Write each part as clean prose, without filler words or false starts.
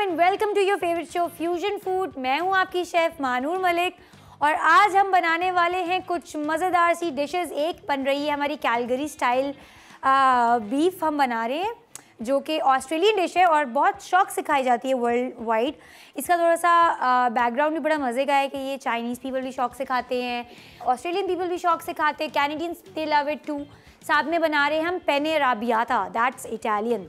And welcome to your favourite show fusion food. मैं हूं आपकी शेफ़ महनूर मलिक और आज हम बनाने वाले हैं कुछ मज़ेदार सी डिशेस। एक बन रही है हमारी कैलगरी स्टाइल बीफ, हम बना रहे हैं जो कि ऑस्ट्रेलियन डिश है और बहुत शौक से खाई जाती है वर्ल्ड वाइड। इसका थोड़ा सा बैकग्राउंड भी बड़ा मज़े का है कि ये चाइनीज़ पीपल भी शौक से खाते हैं, ऑस्ट्रेलियन पीपल भी शौक से खाते हैं, Canadians they love it too. साथ में बना रहे हैं हम पेने अरबियाता, दैट्स इटालियन।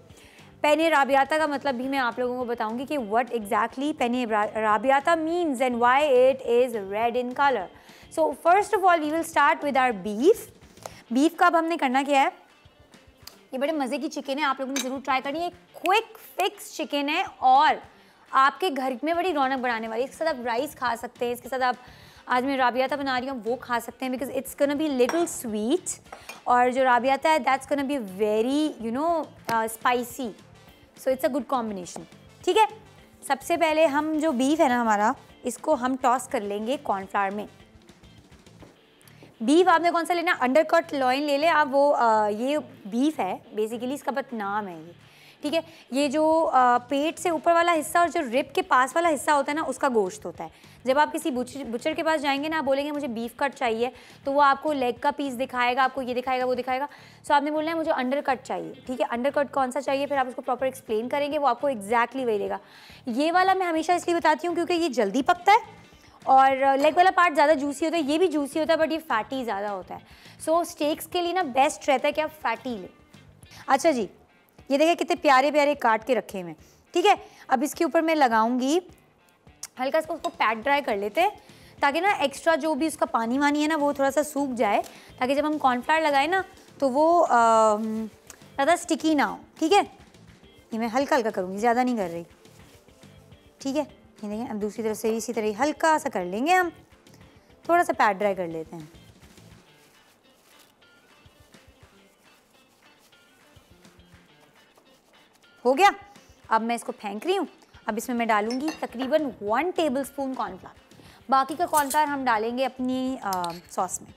पेने अरबियाता का मतलब भी मैं आप लोगों को बताऊंगी कि what exactly penne arrabbiata means and why it is red in colour. So first of all we will start with our beef. Beef का अब हमने करना क्या है, ये बड़े मज़े की चिकन है, आप लोगों ने ज़रूर ट्राई करनी है। क्विक फिक्स चिकन है और आपके घर में बड़ी रौनक बढ़ाने वाली। इसके साथ आप राइस खा सकते हैं, इसके साथ आप, आज मैं राबियाता बना रही हूँ, वो खा सकते हैं because it's gonna be little sweet. और जो राबियाता है that's gonna be very you know spicy, so it's a good combination. ठीक है, सबसे पहले हम जो बीफ है ना हमारा, इसको हम टॉस कर लेंगे कॉर्नफ्लावर में। बीफ आपने कौन सा लेना, अंडर कट लॉइन ले लें आप, वो ये बीफ है बेसिकली, इसका बस नाम है ये। ठीक है, ये जो पेट से ऊपर वाला हिस्सा और जो रिब के पास वाला हिस्सा होता है ना, उसका गोश्त होता है। जब आप किसी बुचर के पास जाएंगे ना, आप बोलेंगे मुझे बीफ कट चाहिए, तो वो आपको लेग का पीस दिखाएगा, आपको ये दिखाएगा, वो दिखाएगा। सो आपने बोलना है मुझे अंडर कट चाहिए। ठीक है, अंडर कट कौन सा चाहिए, फिर आप उसको प्रॉपर एक्सप्लेन करेंगे, वो आपको एग्जैक्टली वही देगा। ये वाला मैं हमेशा इसलिए बताती हूँ क्योंकि ये जल्दी पकता है और लेग वाला पार्ट ज़्यादा जूसी होता है। ये भी जूसी होता है बट ये फैटी ज़्यादा होता है। सो स्टेक्स के लिए ना बेस्ट रहता है कि आप फैटी लें। अच्छा जी, ये देखिए कितने प्यारे प्यारे काट के रखे हैं। ठीक है, अब इसके ऊपर मैं लगाऊंगी हल्का, इसको उसको पैट ड्राई कर लेते हैं ताकि ना एक्स्ट्रा जो भी उसका पानी वानी है ना वो थोड़ा सा सूख जाए, ताकि जब हम कॉर्नफ्लावर लगाएं ना तो वो ज़्यादा स्टिकी ना हो। ठीक है, ये मैं हल्का हल्का करूँगी, ज़्यादा नहीं कर रही। ठीक है, ये देखिए अब दूसरी तरफ से इसी तरह हल्का सा कर लेंगे हम, थोड़ा सा पैट ड्राई कर लेते हैं। हो गया, अब मैं इसको फेंक रही हूँ। अब इसमें मैं डालूँगी तकरीबन 1 टेबलस्पून कॉर्नफ्लावर, बाकी का कॉर्नफ्लावर हम डालेंगे अपनी सॉस में।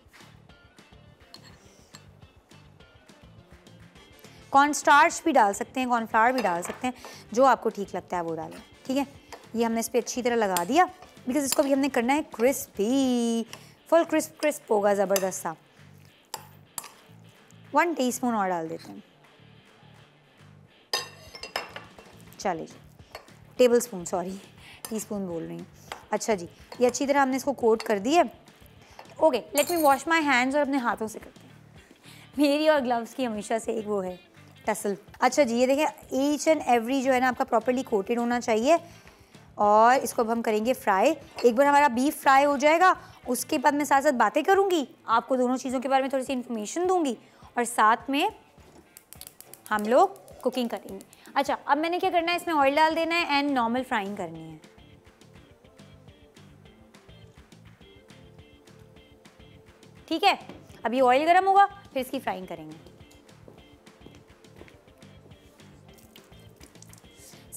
कॉर्नस्टार्च भी डाल सकते हैं, कॉर्नफ्लावर भी डाल सकते हैं, जो आपको ठीक लगता है वो डालें। ठीक है, ये हमने इस पर अच्छी तरह लगा दिया बिकॉज इसको भी हमने करना है क्रिस्पी, फुल क्रिस्प क्रिस्प होगा ज़बरदस्त सा। 1 टीस्पून और डाल देते हैं, चलिए टेबलस्पून, सॉरी टीस्पून बोल रही हूँ। अच्छा जी, ये अच्छी तरह हमने इसको कोट कर दिया। Okay, let me wash my hands, और अपने हाथों से करते हैं। मेरी और ग्लव्स की हमेशा से एक वो है टसल। अच्छा जी, ये देखिए ईच एंड एवरी जो है ना आपका प्रॉपर्ली कोटेड होना चाहिए। और इसको अब हम करेंगे फ्राई। एक बार हमारा बीफ फ्राई हो जाएगा उसके बाद मैं साथ साथ बातें करूँगी, आपको दोनों चीज़ों के बारे में थोड़ी सी इन्फॉर्मेशन दूँगी और साथ में हम लोग कुकिंग करेंगे। अच्छा, अब मैंने क्या करना है, इसमें ऑयल डाल देना है एंड नॉर्मल फ्राइंग करनी है। ठीक है, अब ये ऑयल गर्म होगा फिर इसकी फ्राइंग करेंगे।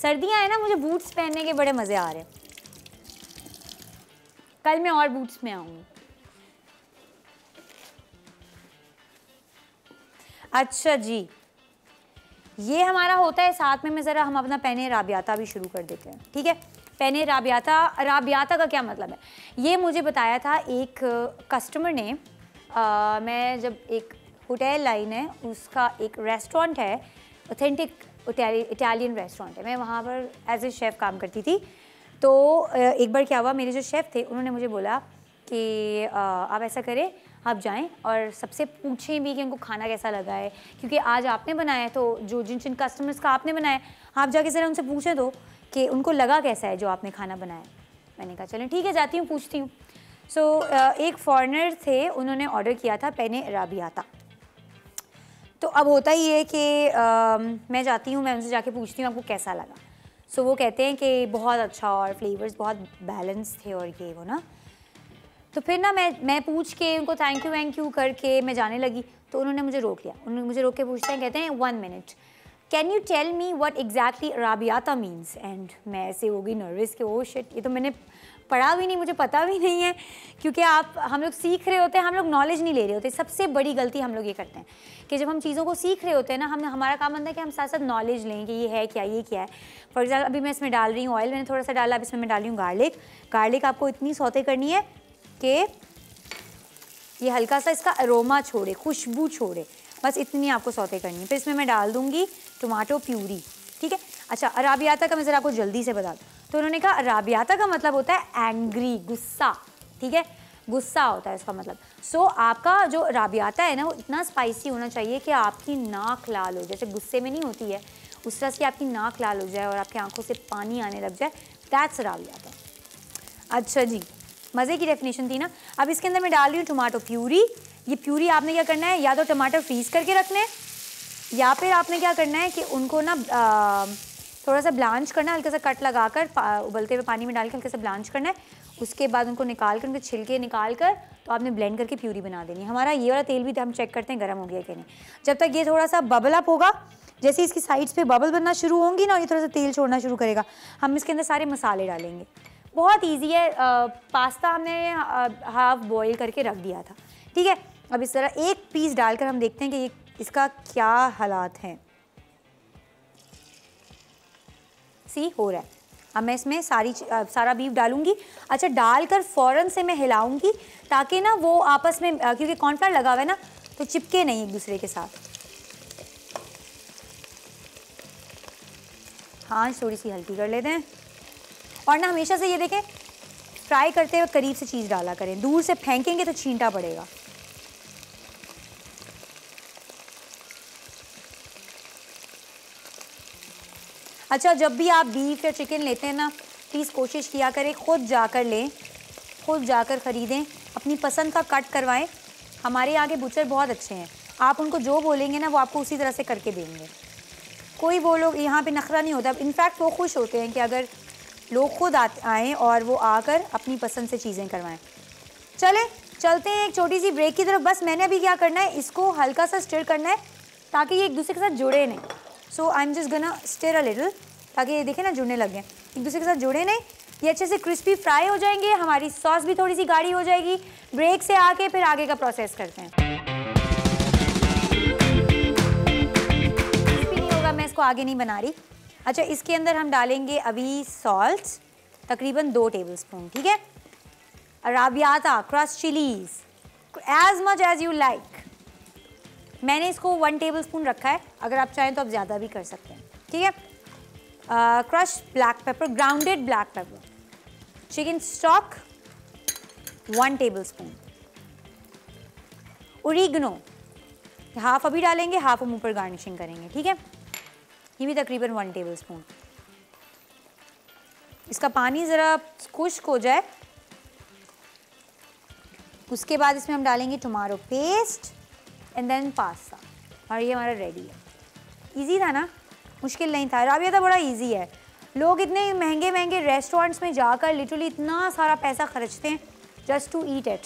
सर्दियां है ना, मुझे बूट्स पहनने के बड़े मज़े आ रहे हैं, कल मैं और बूट्स में आऊंगी। अच्छा जी, ये हमारा होता है, साथ में ज़रा हम अपना पेने अरबियाता भी शुरू कर देते हैं। ठीक है, पेने अरबियाता, अरबियाता का क्या मतलब है ये मुझे बताया था एक कस्टमर ने। मैं जब एक होटल लाइन है, उसका एक रेस्टोरेंट है, ऑथेंटिक इटालियन रेस्टोरेंट है, मैं वहाँ पर एज ए शेफ़ काम करती थी। तो एक बार क्या हुआ, मेरे जो शेफ़ थे उन्होंने मुझे बोला कि आप ऐसा करें, आप जाएं और सबसे पूछें भी कि उनको खाना कैसा लगा है, क्योंकि आज आपने बनाया है तो जो जिन जिन कस्टमर्स का आपने बनाया है, आप जाके ज़रा उनसे पूछें तो कि उनको लगा कैसा है जो आपने खाना बनाया है। मैंने कहा चलें ठीक है, जाती हूँ पूछती हूँ। सो एक फॉरेनर थे, उन्होंने ऑर्डर किया था पेने अरबियाता। तो अब होता ही है कि मैं जाती हूँ, मैं उनसे जाके पूछती हूँ आपको कैसा लगा। सो वो कहते हैं कि बहुत अच्छा और फ्लेवर्स बहुत बैलेंस थे और ये वो ना। तो फिर ना मैं पूछ के उनको थैंक यू करके मैं जाने लगी, तो उन्होंने मुझे रोक लिया। उन्होंने मुझे रोक के पूछते हैं, कहते हैं 1 minute, can you tell me what exactly arrabbiata means. And मैं ऐसे हो गई नर्वस कि ओ शिट, ये तो मैंने पढ़ा भी नहीं, मुझे पता भी नहीं है, क्योंकि आप हम लोग सीख रहे होते हैं, हम लोग नॉलेज नहीं ले रहे होते। सबसे बड़ी गलती हम लोग ये करते हैं कि जब हम चीज़ों को सीख रहे होते हैं ना, हम हमारा काम बनता है कि हम साथ साथ नॉलेज लें कि ये है क्या, ये क्या है। फॉर एग्जाम्पल अभी मैं इसमें डाल रही हूँ ऑयल, मैंने थोड़ा सा डाला, अब इसमें मैं डाल रही हूँ गार्लिक। गार्लिक आपको इतनी सौते करनी है कि ये हल्का सा इसका अरोमा छोड़े, खुशबू छोड़े, बस इतनी आपको सौते करनी है। फिर इसमें मैं डाल दूँगी टमाटो प्यूरी, ठीक है। अच्छा, अराबियाता का मैं ज़रा आपको जल्दी से बता दूँ, तो उन्होंने कहा अराबियाता का मतलब होता है एंग्री, गुस्सा, ठीक है, गुस्सा होता है इसका मतलब। सो आपका जो अराबियाता है ना, वो इतना स्पाइसी होना चाहिए कि आपकी नाक लाल हो, जैसे गुस्से में नहीं होती है उस तरह से आपकी नाक लाल हो जाए और आपकी आंखों से पानी आने लग जाए, दैट्स अराबियाता। अच्छा जी, मज़े की डेफिनेशन थी ना। अब इसके अंदर मैं डाल रही हूँ टमाटो प्यूरी। ये प्यूरी आपने क्या करना है, या तो टमाटर फ्रीज़ करके रखने हैं, या फिर आपने क्या करना है कि उनको ना थोड़ा सा ब्लांच करना, हल्का सा कट लगाकर उबलते हुए पानी में डाल के हल्का सा ब्लांच करना है। उसके बाद उनको निकाल कर, उनके छिलके निकाल कर, तो आपने ब्लेंड करके प्यूरी बना देनी है। हमारा ये वाला तेल भी हम चेक करते हैं गर्म हो गया कि नहीं। जब तक ये थोड़ा सा बबल अप होगा, जैसे इसकी साइड्स पे बबल बनना शुरू होंगी ना, ये थोड़ा सा तेल छोड़ना शुरू करेगा, हम इसके अंदर सारे मसाले डालेंगे। बहुत ईजी है। पास्ता हमने हाफ बॉयल करके रख दिया था, ठीक है। अब इस तरह एक पीस डालकर हम देखते हैं कि ये इसका क्या हालात है। सी हो रहा है। अब मैं इसमें सारा बीफ डालूंगी। अच्छा, डालकर फ़ौरन से मैं हिलाऊंगी ताकि ना वो आपस में, क्योंकि कॉर्नफ्लोर लगा हुआ है ना, तो चिपके नहीं एक दूसरे के साथ। हाँ, थोड़ी सी हल्की कर लेते हैं। और ना हमेशा से ये देखें, फ्राई करते हुए करीब से चीज़ डाला करें, दूर से फेंकेंगे तो छींटा पड़ेगा। अच्छा, जब भी आप बीफ या चिकन लेते हैं ना, प्लीज़ कोशिश किया करें खुद जाकर लें, खुद जाकर ख़रीदें, अपनी पसंद का कट करवाएं। हमारे यहाँ के बुचर बहुत अच्छे हैं, आप उनको जो बोलेंगे ना, वो आपको उसी तरह से करके देंगे। कोई वो लोग यहाँ पे नखरा नहीं होता। इनफैक्ट वो खुश होते हैं कि अगर लोग खुद आएँ और वो आकर अपनी पसंद से चीज़ें करवाएँ। चलते हैं एक छोटी सी ब्रेक की तरफ। बस मैंने अभी क्या करना है, इसको हल्का सा स्टिर करना है ताकि ये एक दूसरे के साथ जुड़े नहीं। So I am just gonna stir a little, ताकि ये देखें ना जुड़ने लग गए, एक दूसरे के साथ जुड़े नहीं। ये अच्छे से क्रिस्पी फ्राई हो जाएंगे, हमारी सॉस भी थोड़ी सी गाढ़ी हो जाएगी। ब्रेक से आके फिर आगे का प्रोसेस करते हैं। क्रिस्पी नहीं होगा, मैं इसको आगे नहीं बना रही। अच्छा, इसके अंदर हम डालेंगे अभी सॉल्ट, तकरीबन 2 टेबल स्पून, ठीक है। Arrabbiata, crush chillies, as much as you like. मैंने इसको 1 टेबल स्पून रखा है, अगर आप चाहें तो आप ज़्यादा भी कर सकते हैं, ठीक है। Crush black pepper, grounded black pepper, chicken stock 1 table spoon, oregano half अभी डालेंगे, हाफ हम ऊपर गार्निशिंग करेंगे, ठीक है। ये भी तकरीबन 1 टेबल स्पून। इसका पानी ज़रा खुश्क हो जाए, उसके बाद इसमें हम डालेंगे tomato paste and then pasta, और ये हमारा रेडी है। इजी था ना, मुश्किल नहीं था। अराबियाता बड़ा इजी है। लोग इतने महंगे महंगे रेस्टोरेंट्स में जाकर लिटरली इतना सारा पैसा खर्चते हैं just to eat it.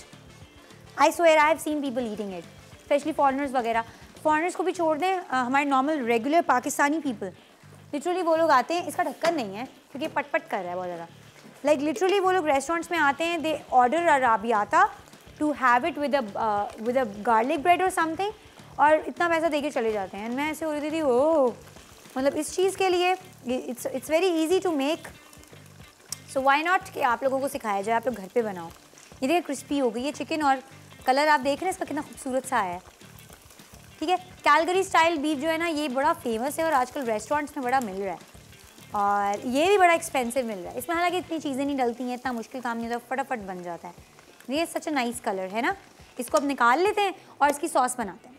I swear I have seen people eating it, specially foreigners वगैरह। फॉरेनर्स को भी छोड़ दें, हमारे normal regular Pakistani people, literally वो लोग आते हैं, इसका ढक्कन नहीं है क्योंकि पटपट कर रहा है बहुत ज़्यादा, लाइक लिटरली वो लोग रेस्टोरेंट्स में आते हैं, they order arrabbiata to have it with a garlic bread or something, और इतना पैसा देके चले जाते हैं। मैं ऐसे हो रही थी, ओह, मतलब इस चीज़ के लिए it's very easy to make, so why not कि आप लोगों को सिखाया जाए, आप लोग घर पे बनाओ। ये देखिए क्रिस्पी हो गई है चिकन, और कलर आप देख रहे हैं इसका कितना खूबसूरत सा आया है, ठीक है। कैलगरी स्टाइल बीफ जो है ना, ये बड़ा फेमस है और आजकल रेस्टोरेंट्स में बड़ा मिल रहा है, और ये भी बड़ा एक्सपेंसिव मिल रहा है। इसमें हालांकि इतनी चीज़ें नहीं डलती हैं, इतना मुश्किल काम नहीं होता, फटाफट बन जाता है। ये सच अ नाइस कलर है ना, इसको अब निकाल लेते हैं और इसकी सॉस बनाते हैं।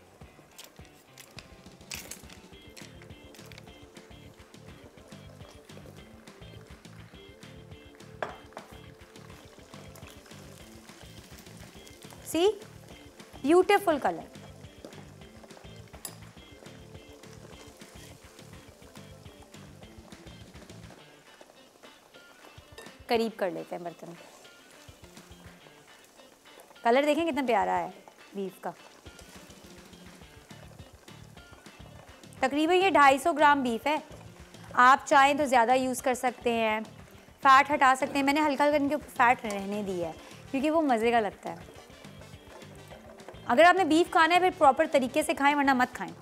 See, beautiful colour. करीब कर लेते हैं बर्तन में। कलर देखें कितना प्यारा है बीफ का। तकरीबन ये 250 ग्राम बीफ है, आप चाहें तो ज़्यादा यूज़ कर सकते हैं, फ़ैट हटा सकते हैं। मैंने हल्का हल्का इनके ऊपर फ़ैट रहने दिया है क्योंकि वो मज़े का लगता है। अगर आपने बीफ खाना है फिर प्रॉपर तरीके से खाएं, वरना मत खाएं।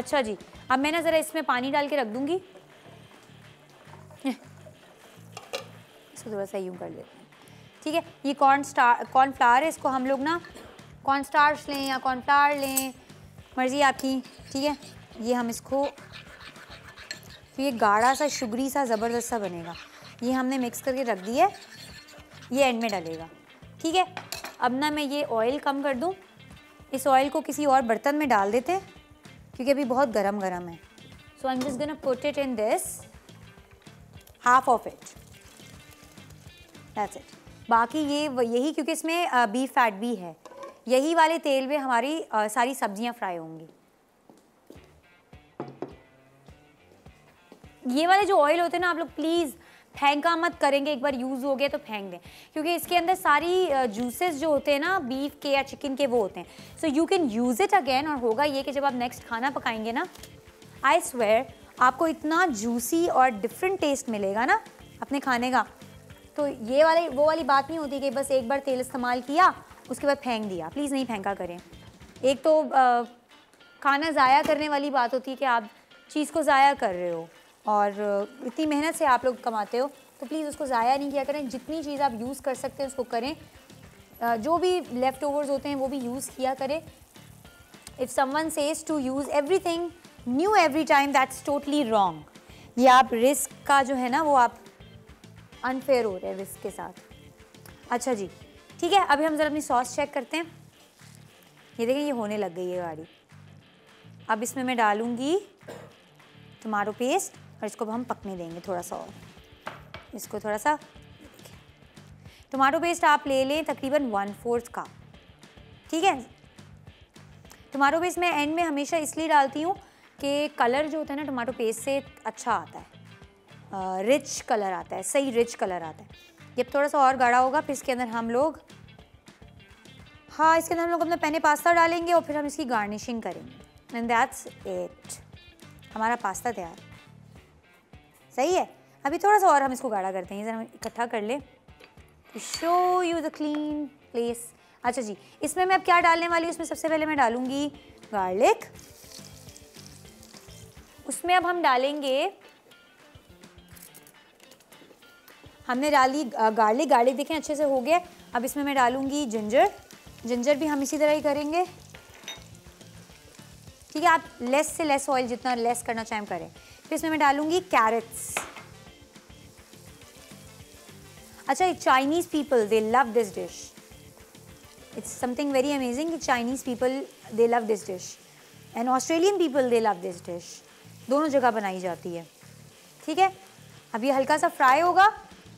अच्छा जी, अब मैं ना ज़रा इसमें पानी डाल के रख दूँगी, इसको थोड़ा सा यूँ कर देते हैं। ठीक है, ये कॉर्न फ्लावर है, इसको हम लोग ना कॉर्न स्टार्च लें या कॉर्न फ्लावर लें, मर्ज़ी आपकी। ठीक है, ये हम इसको, ये गाढ़ा सा शुगरी सा ज़बरदस्त सा बनेगा। ये हमने मिक्स करके रख दिया है, ये एंड में डालेगा। ठीक है, अब ना मैं ये ऑयल कम कर दूं। इस ऑयल को किसी और बर्तन में डाल देते क्योंकि अभी बहुत गरम गरम है। So I am just gonna put it in this, half of it, that's it. बाकी ये यही, क्योंकि इसमें बीफ फैट भी है, यही वाले तेल में हमारी सारी सब्जियां फ्राई होंगी। ये वाले जो ऑयल होते हैं ना, आप लोग प्लीज़ फेंका मत करेंगे, एक बार यूज़ हो गया तो फेंक दें, क्योंकि इसके अंदर सारी जूसेस जो होते हैं ना बीफ के या चिकन के, वो होते हैं। So you can use it again. और होगा ये कि जब आप नेक्स्ट खाना पकाएंगे ना, आई स्वेयर आपको इतना जूसी और डिफरेंट टेस्ट मिलेगा ना अपने खाने का। तो ये वाले वो वाली बात नहीं होती कि बस एक बार तेल इस्तेमाल किया उसके बाद फेंक दिया। प्लीज़ नहीं फेंका करें। एक तो खाना ज़ाया करने वाली बात होती है कि आप चीज़ को ज़ाया कर रहे हो और इतनी मेहनत से आप लोग कमाते हो, तो प्लीज़ उसको ज़ाया नहीं किया करें। जितनी चीज़ आप यूज़ कर सकते हैं उसको करें, जो भी लेफ़्ट ओवर्स होते हैं वो भी यूज़ किया करें। If someone says to use everything new every time, that's totally wrong. ये आप रिस्क का जो है ना वो आप अनफेयर हो रहे हैं रिस्क के साथ। अच्छा जी, ठीक है, अभी हम ज़रा अपनी सॉस चेक करते हैं। ये देखें, ये होने लग गई है गाड़ी। अब इसमें मैं डालूँगी टमाटो पेस्ट और इसको हम पकने देंगे थोड़ा सा, और इसको थोड़ा सा। टमाटो पेस्ट आप ले लें तकरीबन 1/4 का। ठीक है, टमाटो पेस्ट मैं एंड में हमेशा इसलिए डालती हूँ कि कलर जो होता है ना टमाटो पेस्ट से अच्छा आता है, रिच कलर आता है, सही रिच कलर आता है। जब थोड़ा सा और गाढ़ा होगा फिर इसके अंदर हम लोग, हाँ, इसके अंदर हम लोग अपना पेने पास्ता डालेंगे और फिर हम इसकी गार्निशिंग करेंगे, एंड दैट्स इट। हमारा पास्ता तैयार, सही है। अभी थोड़ा सा और हम इसको गाढ़ा करते हैं, जरा हम इकट्ठा कर लें, show you the clean place. अच्छा जी, इसमें मैं अब क्या डालने वाली हूँ? इसमें सबसे पहले मैं डालूँगी गार्लिक, उसमें अब हम डालेंगे, हमने डाली गार्लिक। गार्लिक देखें अच्छे से हो गया। अब इसमें मैं डालूँगी जिंजर, जिंजर भी हम इसी तरह ही करेंगे। ठीक है, आप लेस से लेस ऑयल, जितना लेस करना चाहें करें। फिर इसमें मैं डालूंगी कैरेट्स। अच्छा, Chinese people they love this dish, it's something very amazing कि Chinese people they love this dish and Australian people they love this dish, दोनों जगह बनाई जाती है। ठीक है, अब ये हल्का सा फ्राई होगा।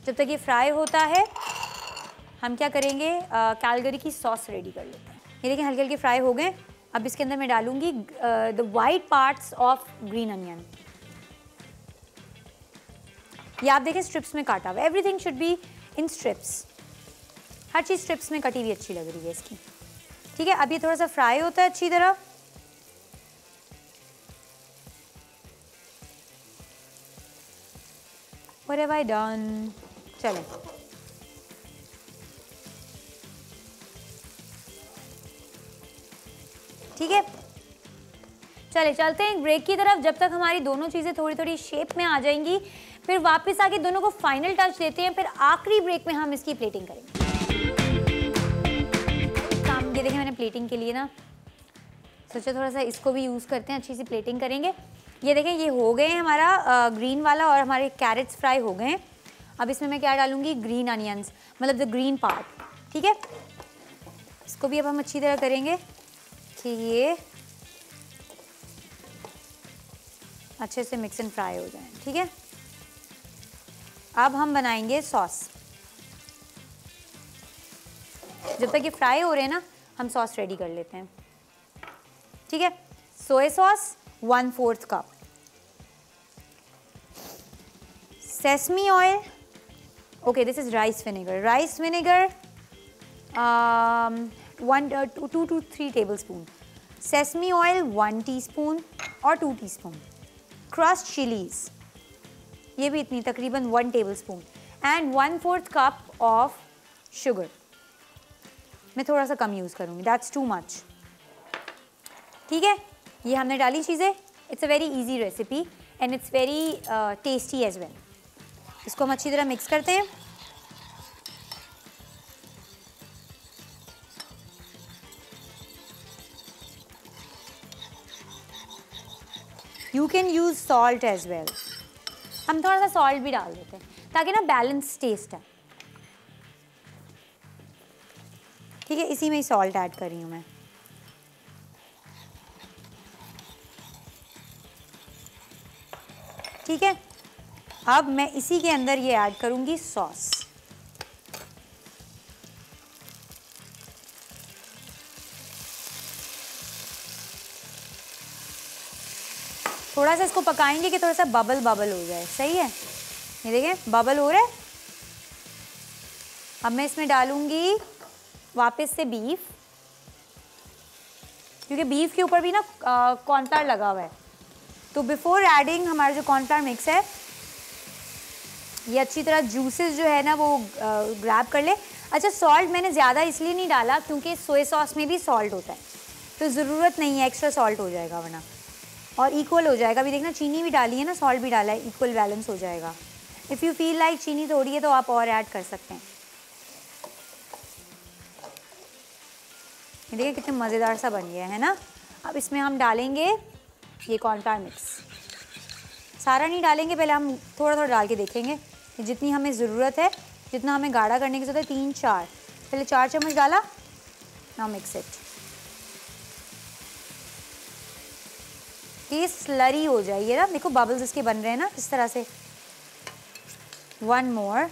जब तक ये फ्राई होता है हम क्या करेंगे, कैलगरी की सॉस रेडी कर लेते हैं। ये देखिए हल्के हल्के फ्राई हो गए। अब इसके अंदर मैं डालूंगी the white parts of green onion. ये आप देखें स्ट्रिप्स में काटा हुआ, everything should be in strips, हर चीज़ स्ट्रिप्स में कटी हुई अच्छी लग रही है इसकी। ठीक है, अब ये थोड़ा सा फ्राई होता है अच्छी तरह। व्हाट हैव आई डन, चलो ठीक है, चले चलते हैं एक ब्रेक की तरफ। जब तक हमारी दोनों चीज़ें थोड़ी थोड़ी शेप में आ जाएंगी फिर वापस आके दोनों को फाइनल टच देते हैं, फिर आखिरी ब्रेक में हम इसकी प्लेटिंग करेंगे। ये देखिए मैंने प्लेटिंग के लिए ना सोचा थोड़ा सा इसको भी यूज़ करते हैं, अच्छी सी प्लेटिंग करेंगे। ये देखें ये हो गए हमारा ग्रीन वाला और हमारे कैरेट्स फ्राई हो गए हैं। अब इसमें मैं क्या डालूँगी, ग्रीन अनियंस, मतलब द ग्रीन पार्ट। ठीक है, इसको भी अब हम अच्छी तरह करेंगे कि ये अच्छे से मिक्स एंड फ्राई हो जाए। ठीक है, अब हम बनाएंगे सॉस। जब तक ये फ्राई हो रहे हैं ना हम सॉस रेडी कर लेते हैं। ठीक है, soya sauce 1/4 cup, sesame oil, okay this is rice vinegar, 1 to 2 to 3 tablespoon, sesame oil 1 teaspoon or 2 teaspoon, crushed chilies ये भी इतनी तकरीबन 1 tablespoon and 1/4 cup of sugar. मैं थोड़ा सा कम यूज़ करूँगी, दैट्स टू मच। ठीक है, ये हमने डाली चीज़ें। It's a very easy recipe and it's very tasty as well. इसको हम अच्छी तरह मिक्स करते हैं। You can use salt as well, हम थोड़ा सा सॉल्ट भी डाल देते हैं ताकि ना बैलेंस टेस्ट है। ठीक है, इसी में ही सॉल्ट ऐड कर रही हूँ मैं। ठीक है, अब मैं इसी के अंदर ये ऐड करूँगी सॉस। थोड़ा सा इसको पकाएंगे कि थोड़ा सा बबल बबल हो जाए। सही है, ये देखें बबल हो रहा है। अब मैं इसमें डालूँगी वापस से बीफ, क्योंकि बीफ के ऊपर भी ना कॉर्नफ्लावर लगा हुआ है। तो बिफोर एडिंग हमारा जो कॉर्नफ्लावर मिक्स है ये अच्छी तरह जूसेस जो है ना वो ग्रैब कर ले। अच्छा, सॉल्ट मैंने ज़्यादा इसलिए नहीं डाला क्योंकि सोया सॉस में भी सॉल्ट होता है, तो ज़रूरत नहीं है, एक्स्ट्रा सॉल्ट हो जाएगा वरना, और इक्वल हो जाएगा। अभी देखना चीनी भी डाली है ना, सॉल्ट भी डाला है, इक्वल बैलेंस हो जाएगा। इफ़ यू फील लाइक चीनी थोड़ी है तो आप और ऐड कर सकते हैं। देखिए कितने मज़ेदार सा बन गया है ना। अब इसमें हम डालेंगे ये कॉर्नफ्लावर मिक्स, सारा नहीं डालेंगे, पहले हम थोड़ा थोड़ा डाल के देखेंगे कि जितनी हमें ज़रूरत है, जितना हमें गाढ़ा करने की ज़रूरत है। 3-4, पहले 4 चम्मच डाला। नाउ मिक्स इट, ये स्लरी हो जाइए ना। देखो बबल्स इसके बन रहे हैं ना इस तरह से। 1 मोर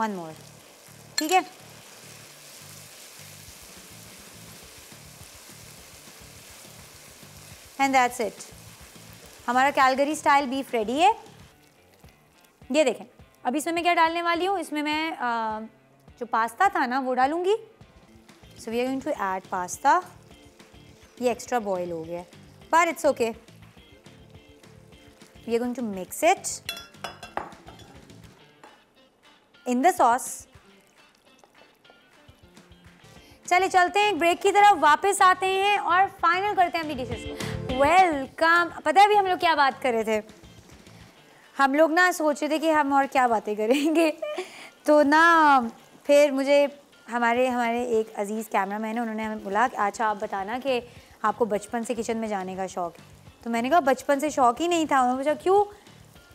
1 मोर। ठीक है, एंड दैट्स इट, हमारा कैलगरी स्टाइल बीफ रेडी है। ये देखें, अब इसमें मैं क्या डालने वाली हूँ, इसमें मैं जो पास्ता था ना वो डालूँगी। So we are going to add pasta. ये एक्स्ट्रा बॉयल हो गया पर it's okay. We are going to mix it in the sauce. चले चलते हैं एक ब्रेक की तरफ, वापस आते हैं और फाइनल करते हैं अपनी डिशेस को। वेलकम। पता है अभी हम लोग क्या बात कर रहे थे? हम लोग ना सोचे थे कि हम और क्या बातें करेंगे, तो ना फिर मुझे हमारे एक अज़ीज़ कैमरामैन है, उन्होंने हमें बोला अच्छा आप बताना कि आपको बचपन से किचन में जाने का शौक़ है। तो मैंने कहा बचपन से शौक़ ही नहीं था। उन्होंने पूछा क्यों?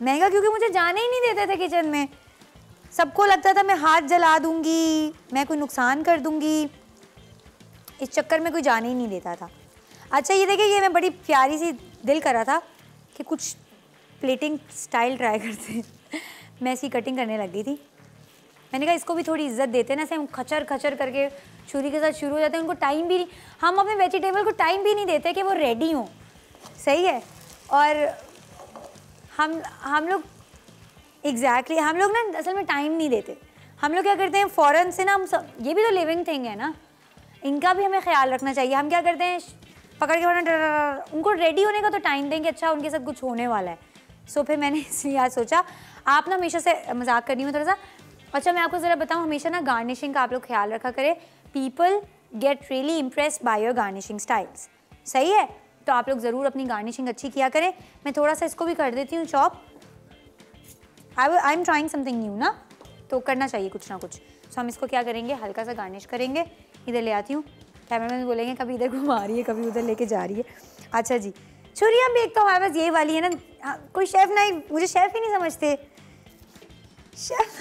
मैंने कहा क्योंकि मुझे जाने ही नहीं देते थे किचन में। सबको लगता था मैं हाथ जला दूँगी, मैं कोई नुकसान कर दूँगी, इस चक्कर में कोई जाने ही नहीं देता था। अच्छा ये देखिए, ये मैं बड़ी प्यारी सी, दिल कर रहा था कि कुछ प्लेटिंग स्टाइल ट्राई करते हैं। मैं इसकी कटिंग करने लग गई थी। मैंने कहा इसको भी थोड़ी इज्जत देते ना, ऐसे हम खचर खचर करके छुरी के साथ शुरू हो जाते हैं। उनको टाइम भी नहीं, हम अपने वेजिटेबल को टाइम भी नहीं देते कि वो रेडी हों। सही है, और हम लोग एग्जैक्टली हम लोग ना असल में टाइम नहीं देते। हम लोग क्या करते हैं फ़ौरन से ना, हम सब, ये भी तो लिविंग थिंग है ना, इनका भी हमें ख्याल रखना चाहिए। हम क्या करते हैं पकड़ के वरना उनको रेडी होने का तो टाइम देंगे, अच्छा उनके साथ कुछ होने वाला है। सो फिर मैंने इसलिए आज सोचा आप ना हमेशा से मजाक करनी हो थोड़ा सा। अच्छा मैं आपको ज़रा बताऊँ, हमेशा ना गार्निशिंग का आप लोग ख्याल रखा करें। People get really impressed by your garnishing styles. सही है, तो आप लोग ज़रूर अपनी गार्निशिंग अच्छी किया करें। मैं थोड़ा सा इसको भी कर देती हूँ chop. I am trying something new ना, तो करना चाहिए कुछ ना कुछ। सो हम इसको क्या करेंगे, हल्का सा गार्निश करेंगे। इधर ले आती हूँ, कैमरा मैन बोलेंगे कभी इधर घुमा रही है कभी उधर लेके जा रही है। अच्छा जी, छुरियाँ भी एक तो हमारे पास ये वाली है ना, कोई शेफ़ नहीं, मुझे शेफ़ ही नहीं समझते। शेफ़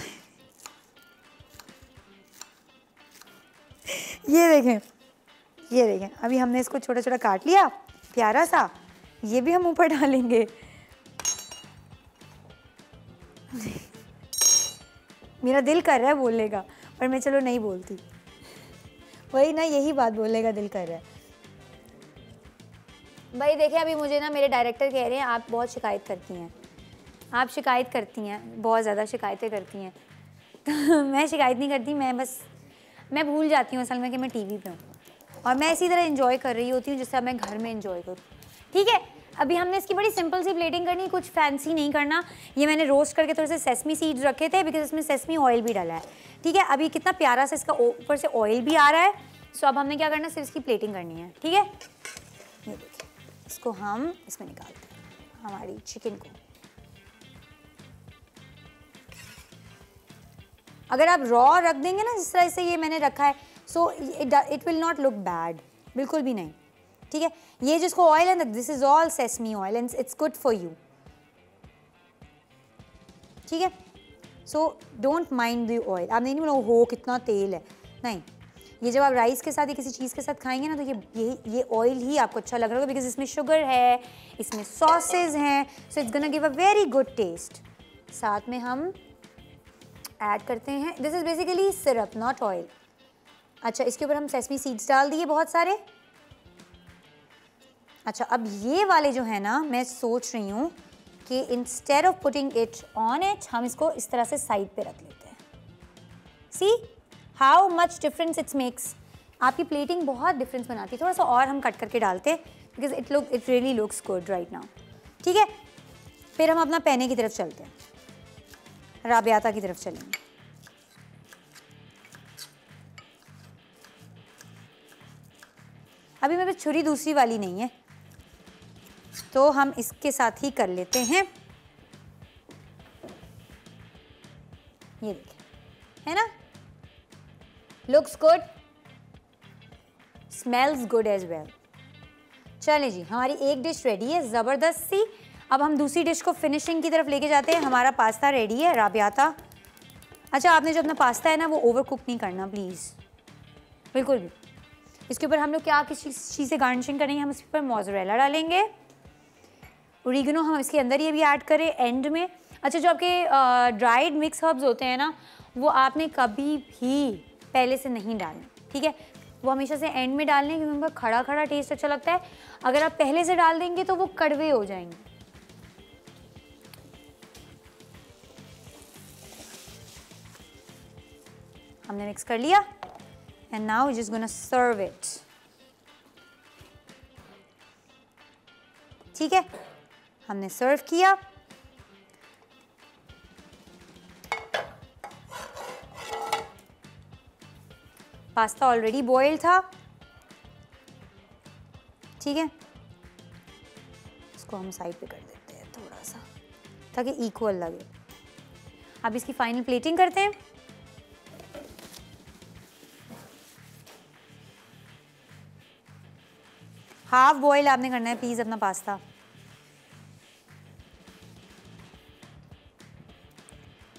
ये देखें, ये देखें, अभी हमने इसको छोटा छोटा काट लिया प्यारा सा। ये भी हम ऊपर डालेंगे। मेरा दिल कर रहा है बोलने का पर मैं चलो नहीं बोलती, वही ना यही बात बोलने का दिल कर रहा है। भाई देखें, अभी मुझे ना मेरे डायरेक्टर कह रहे हैं आप बहुत शिकायत करती हैं, आप शिकायत करती हैं, बहुत ज़्यादा शिकायतें करती हैं। तो मैं शिकायत नहीं करती, मैं बस मैं भूल जाती हूँ असल में कि मैं टीवी पे हूँ, और मैं इसी तरह एंजॉय कर रही होती हूँ जैसे मैं घर में एंजॉय करूँ। ठीक है, अभी हमने इसकी बड़ी सिंपल सी प्लेटिंग करनी, कुछ फैंसी नहीं करना। ये मैंने रोस्ट करके थोड़े से सेसमी सीड्स रखे थे बिकॉज इसमें सेसमी ऑयल भी डाला है। ठीक है, अभी कितना प्यारा सा इसका ऊपर से ऑयल भी आ रहा है। सो अब हमने क्या करना है, सिर्फ इसकी प्लेटिंग करनी है। ठीक है, ये देखिए, इसको हम इसमें निकालते हैं हमारी चिकन को। अगर आप रॉ रख देंगे ना जिस तरह से ये मैंने रखा है, so it will not look bad, बिल्कुल भी नहीं। ठीक है, ये जिसको ऑयल है, this is all sesame oil and it's good for you. ठीक है, so don't mind the oil. आप नहीं बोलो हो कितना तेल है, नहीं। ये जब आप राइस के साथ या किसी चीज़ के साथ खाएंगे ना तो ये ऑयल ही आपको अच्छा लग रहा होगा बिकॉज इसमें शुगर है, इसमें सॉसेज हैं, so it's gonna give a very good taste. साथ में हम ऐड करते हैं, this is basically syrup not oil. अच्छा, इसके ऊपर हम सेसमी सीड्स डाल दिए बहुत सारे। अच्छा, अब ये वाले जो है ना, मैं सोच रही हूँ कि instead of putting it on it, हम इसको इस तरह से साइड पे रख लेते हैं। See how much difference it's makes. आपकी प्लेटिंग बहुत डिफरेंस बनाती है। थोड़ा सा और हम कट करके डालते हैं because it really looks good right now. ठीक है, फिर हम अपना पेने की तरफ चलते हैं, राबियाता की तरफ चलेंगे। अभी मेरे पास छुरी दूसरी वाली नहीं है तो हम इसके साथ ही कर लेते हैं। ये देखिए, है ना, looks good, smells good as well. चले जी, हमारी एक डिश रेडी है ज़बरदस्त सी। अब हम दूसरी डिश को फिनिशिंग की तरफ लेके जाते हैं। हमारा पास्ता रेडी है, राबियाता। अच्छा, आपने जो अपना पास्ता है ना वो ओवर कुक नहीं करना प्लीज़, बिल्कुल भी। इसके ऊपर हम लोग क्या किस चीज़ से गार्निशिंग करेंगे, हम इसके ऊपर मोज़रेला डालेंगे, ओरिगैनो हम इसके अंदर ये भी ऐड करें एंड में। अच्छा, जो आपके ड्राइड मिक्स हर्ब्स होते हैं ना वो आपने कभी भी पहले से नहीं डालना। ठीक है, वो हमेशा से एंड में डालने क्योंकि उनका खड़ा खड़ा टेस्ट अच्छा लगता है। अगर आप पहले से डाल देंगे तो वो कड़वे हो जाएंगे। हमने मिक्स कर लिया and now just gonna serve it. ठीक है, हमने सर्व किया। पास्ता ऑलरेडी बॉइल्ड था। ठीक है, इसको हम साइड पे कर देते हैं थोड़ा सा ताकि इक्वल लगे। अब इसकी फाइनल प्लेटिंग करते हैं। हाफ बॉयल आपने करना है प्लीज अपना पास्ता।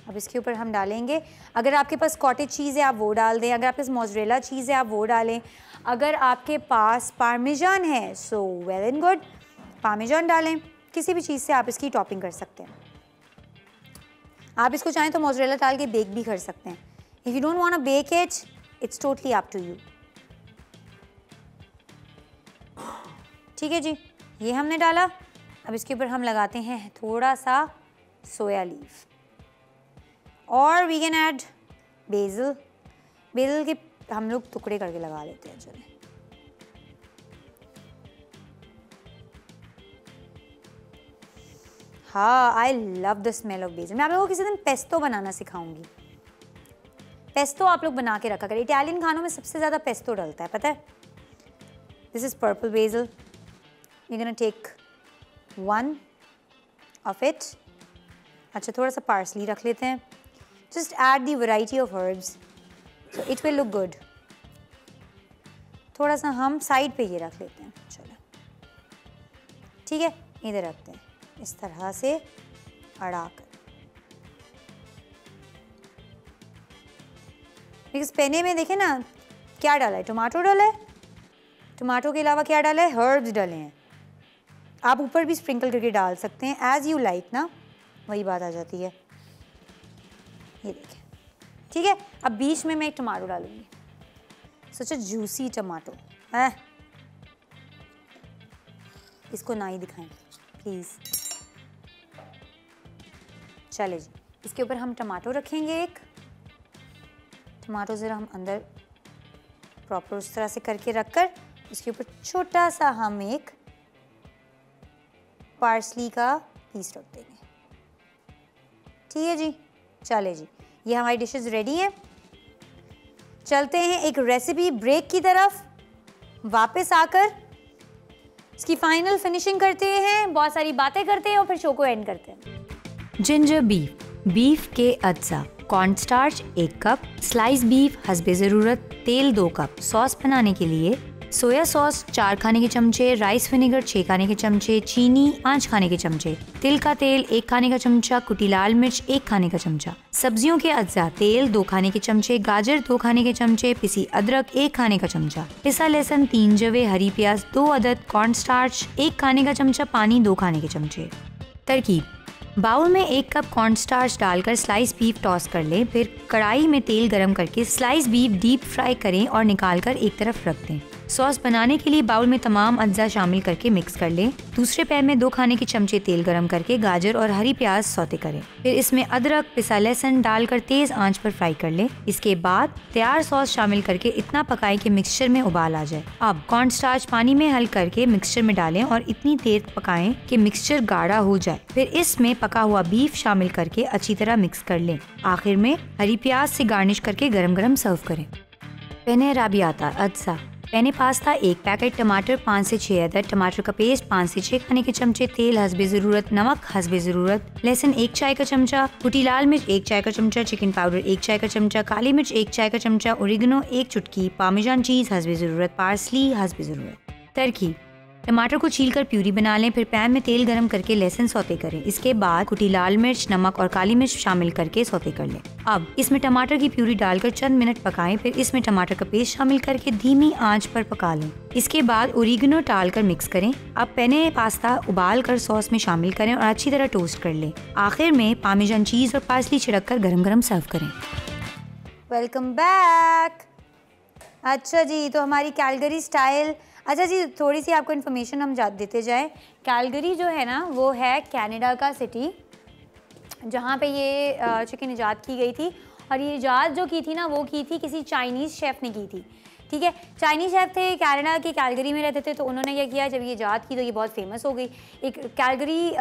अब इसके ऊपर हम डालेंगे, अगर आपके पास कॉटेज चीज़ है आप वो डाल दें, अगर आपके पास मोज़रेला चीज़ है आप वो डालें, अगर आपके पास पार्मेजान है so well and good, parmesan डालें। किसी भी चीज़ से आप इसकी टॉपिंग कर सकते हैं। आप इसको चाहें तो मोज़रेला डाल के बेक भी कर सकते हैं। If you don't want to bake it, it's totally up to you. ठीक है जी, ये हमने डाला। अब इसके ऊपर हम लगाते हैं थोड़ा सा सोया लीफ और we can add basil. Basil के हम लोग टुकड़े करके लगा लेते हैं। चले, हाँ, I love the smell of basil. मैं आप लोगों को किसी दिन पेस्टो बनाना सिखाऊंगी। पेस्टो आप लोग बना के रखा करें, इटालियन खानों में सबसे ज़्यादा पेस्टो डलता है, पता है। This is purple basil. You're gonna take one of it. अच्छा, थोड़ा सा पार्सली रख लेते हैं। Just add the variety of herbs, so it will look good. थोड़ा सा हम साइड पे ये रख लेते हैं। चलो, ठीक है, इधर रखते हैं इस तरह से अड़ा कर। बिकॉज पेने में देखे ना क्या डाला है, टमाटो डाला है, टमाटो के अलावा क्या डाला है, हर्ब्स डाले हैं। आप ऊपर भी स्प्रिंकल करके डाल सकते हैं एज यू लाइक ना, वही बात आ जाती है। ये देखिए, ठीक है, अब बीच में मैं एक टमाटो डालूंगी। सच अ जूसी टमाटो है, इसको ना ही दिखाएं प्लीज़। चले जी, इसके ऊपर हम टमाटो रखेंगे। एक टमाटो ज़रा हम अंदर प्रॉपर उस तरह से करके रख कर इसके ऊपर छोटा सा हम एक पार्सली का पीस रख देंगे। ठीक है जी, चले जी, ये हमारी डिशेस रेडी हैं। चलते हैं एक रेसिपी ब्रेक की तरफ, वापस आकर इसकी फाइनल फिनिशिंग करते हैं, बहुत सारी बातें करते हैं और फिर शो को एंड करते हैं। जिंजर बीफ, बीफ के अज्जा, कॉर्नस्टार्च 1 कप, स्लाइस बीफ हस्बे ज़रूरत, तेल 2 कप। सॉस बनाने के लिए सोया सॉस 4 खाने के चमचे, राइस विनेगर 6 खाने के चमचे, चीनी 5 खाने के चमचे, तिल का तेल 1 खाने का चमचा, कुटी लाल मिर्च 1 खाने का चमचा। सब्जियों के अज्जा, तेल 2 खाने के चमचे, गाजर 2 खाने के चमचे, पिसी अदरक 1 खाने का चमचा, पिसा लहसुन 3 जवे, हरी प्याज 2 अदद, कॉर्नस्टार्च 1 खाने का चमचा, पानी 2 खाने के चमचे। तरकीब, बाउल में 1 कप कॉर्नस्टार्च डालकर स्लाइस बीफ टॉस कर लें, फिर कढ़ाई में तेल गरम करके स्लाइस बीफ डीप फ्राई करें और निकालकर एक तरफ रख दें। सॉस बनाने के लिए बाउल में तमाम अज्जा शामिल करके मिक्स कर लें। दूसरे पैन में 2 खाने के चमचे तेल गरम करके गाजर और हरी प्याज सौते करें, फिर इसमें अदरक, पिसा लहसुन डालकर तेज आंच पर फ्राई कर लें। इसके बाद तैयार सॉस शामिल करके इतना पकाएं कि मिक्सचर में उबाल आ जाए। अब कॉर्नस्टार्च पानी में हल करके मिक्सचर में डालें और इतनी देर पकाएं कि मिक्सचर गाढ़ा हो जाए, फिर इसमें पका हुआ बीफ शामिल करके अच्छी तरह मिक्स कर लें। आखिर में हरी प्याज से गार्निश करके गरम गरम सर्व करें। पेने अरबियाता अज्जा, पेने पास्ता 1 पैकेट, टमाटर 5 से 6 अदद, टमाटर का पेस्ट 5 से 6 खाने के चमचे, तेल हस्बे ज़रूरत, नमक हस्बे ज़रूरत, लहसुन 1 चाय का चमचा, कुटी लाल मिर्च 1 चाय का चमचा, चिकन पाउडर 1 चाय का चमचा, काली मिर्च 1 चाय का चमचा, ओरिगेनो 1 चुटकी, पार्मेजान चीज़ हस्बे ज़रूरत, पार्सली हस्बे ज़रूरत। तरकीब, टमाटर को छीलकर प्यूरी बना लें, फिर पैन में तेल गरम करके लहसुन सौते करें। इसके बाद कुटी लाल मिर्च, नमक और काली मिर्च शामिल करके सौते कर लें। अब इसमें टमाटर की प्यूरी डालकर चंद मिनट पकाएं, फिर इसमें टमाटर का पेस्ट शामिल करके धीमी आंच पर पका लें। इसके बाद ओरिगेनो डालकर मिक्स करें। अब पेने पास्ता उबाल कर सॉस में शामिल करें और अच्छी तरह टोस्ट कर लें। आखिर में पार्मेजान चीज़ और पार्सली छिड़क कर गरम गरम सर्व करें। Welcome back. अच्छा जी, तो हमारी कैलगरी स्टाइल, अच्छा जी थोड़ी सी आपको इन्फॉर्मेशन हम देते जाएं। कैलगरी जो है ना, वो है कनाडा का सिटी जहाँ पे ये चिकन इजाद की गई थी, और ये इजाद जो की थी ना, वो की थी किसी चाइनीज़ शेफ़ ने की थी। ठीक है, चाइनीज़ शेफ़ थे, कनाडा के कैलगरी में रहते थे, तो उन्होंने क्या किया, जब ये इजाद की तो ये बहुत फेमस हो गई। एक कैलगरी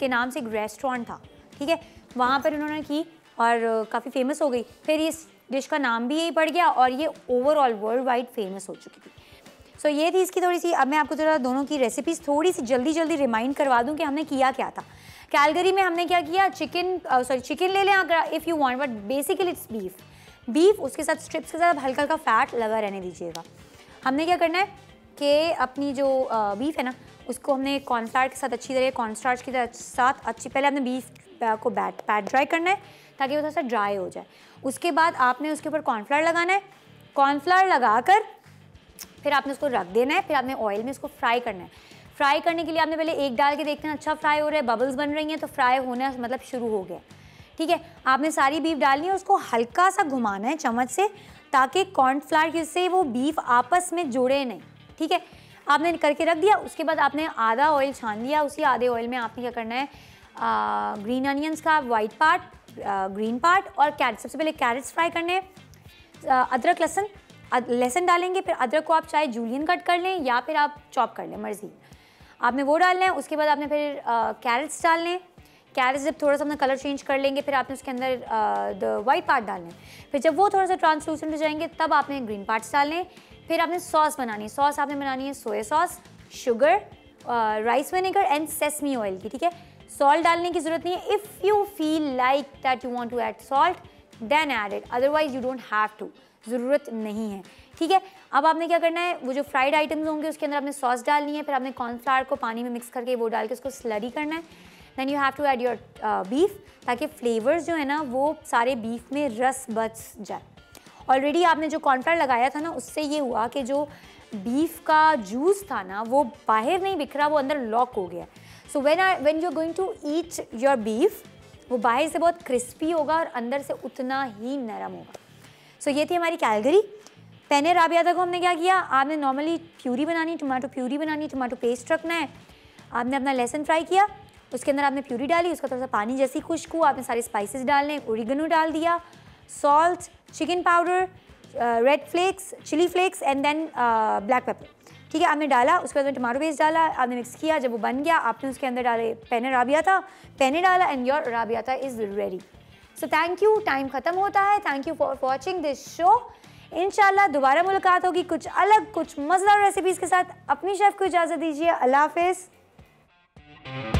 के नाम से एक रेस्टोरेंट था, ठीक है, वहाँ पर उन्होंने की और काफ़ी फेमस हो गई। फिर इस डिश का नाम भी यही पड़ गया और ये ओवरऑल वर्ल्ड वाइड फेमस हो चुकी थी। सो ये थी इसकी थोड़ी सी। अब मैं आपको ज़रा दोनों की रेसिपीज़ थोड़ी सी जल्दी जल्दी रिमाइंड करवा दूं कि हमने किया क्या था। कैलगरी में हमने क्या किया, चिकन ले लें अगर if you want, but basically it's beef. Beef उसके साथ स्ट्रिप्स के साथ हल्का हल्का फैट लगा रहने दीजिएगा। हमने क्या करना है कि अपनी जो बीफ है ना, उसको हमने कॉर्नफ्लावर के साथ अच्छी तरह, कॉर्नस्टार्च के साथ अच्छी, पहले हमने बीफ को पैट ड्राई करना है ताकि वो थोड़ा सा ड्राई हो जाए। उसके बाद आपने उसके ऊपर कॉर्नफ्लावर लगाना है, कॉर्नफ्लावर लगाकर फिर आपने उसको रख देना है। फिर आपने ऑयल में इसको फ्राई करना है। फ्राई करने के लिए आपने पहले एक डाल के देखते हैं, अच्छा फ्राई हो रहा है, बबल्स बन रही हैं, तो फ्राई होना मतलब शुरू हो गया। ठीक है, आपने सारी बीफ डालनी है, उसको हल्का सा घुमाना है चम्मच से ताकि कॉर्नफ्लावर से वो बीफ आपस में जुड़े नहीं। ठीक है, आपने करके रख दिया। उसके बाद आपने आधा ऑयल छान लिया, उसी आधे ऑयल में आपने क्या करना है, ग्रीन अनियंस का वाइट पार्ट, ग्रीन पार्ट और कैरेट, सबसे पहले कैरेट्स फ्राई करने हैं। अदरक लहसुन डालेंगे, फिर अदरक को आप चाहे जूलियन कट कर लें या फिर आप चॉप कर लें, मर्जी आपने वो डालना है। उसके बाद आपने फिर कैरेट्स डालने, कैरेट्स जब थोड़ा सा अपना कलर चेंज कर लेंगे, फिर आपने उसके अंदर वाइट पार्ट डालने, फिर जब वो थोड़ा सा ट्रांसलूसेंट हो जाएंगे तब आपने ग्रीन पार्ट्स डालने। फिर आपने सॉस बनानी है, सॉस आपने बनानी है soya sauce, sugar, rice vinegar and sesame oil की। ठीक है, सॉल्ट डालने की ज़रूरत नहीं है। If you feel like that you want to add salt then add it, otherwise you don't have to, ज़रूरत नहीं है। ठीक है, अब आपने क्या करना है, वो जो फ्राइड आइटम्स होंगे उसके अंदर आपने सॉस डालनी है, फिर आपने कॉर्नफ्लावर को पानी में मिक्स करके वो डाल के उसको स्लरी करना है। Then you have to add your beef ताकि फ्लेवर्स जो है ना वो सारे बीफ में रस बच जाए। ऑलरेडी आपने जो कॉर्नफ्लावर लगाया था ना, उससे ये हुआ कि जो बीफ का जूस था ना वो बाहर नहीं बिखरा, वो अंदर लॉक हो गया। So when you are going to eat your beef, वो बाहर से बहुत क्रिस्पी होगा और अंदर से उतना ही नरम होगा। सो ये थी हमारी कैलगरी। पेने अरबियाता को हमने क्या किया, आपने नॉर्मली प्यूरी बनानी, टमाटो प्यूरी बनानी, टमाटो पेस्ट रखना है। आपने अपना लहसुन फ्राई किया, उसके अंदर आपने प्यूरी डाली, उसका थोड़ा सा पानी जैसी खुशबू, आपने सारे स्पाइसेस डालने, ओरिगेनो डाल दिया, salt, chicken powder, red flakes, chilli flakes and then black pepper. ठीक है, आपने डाला, उसके बाद में टमाटो पेस्ट डाला, आपने मिक्स किया, जब वो बन गया आपने उसके अंदर डाले पेने अरबियाता, पेने डाला and your arrabbiata is ready. So thank you, time ख़त्म होता है। Thank you for watching this show. इंशाल्लाह दोबारा मुलाकात होगी कुछ अलग, कुछ मज़ेदार रेसिपीज़ के साथ। अपनी शेफ़ को इजाज़त दीजिए। अल्लाह हाफ़िज़।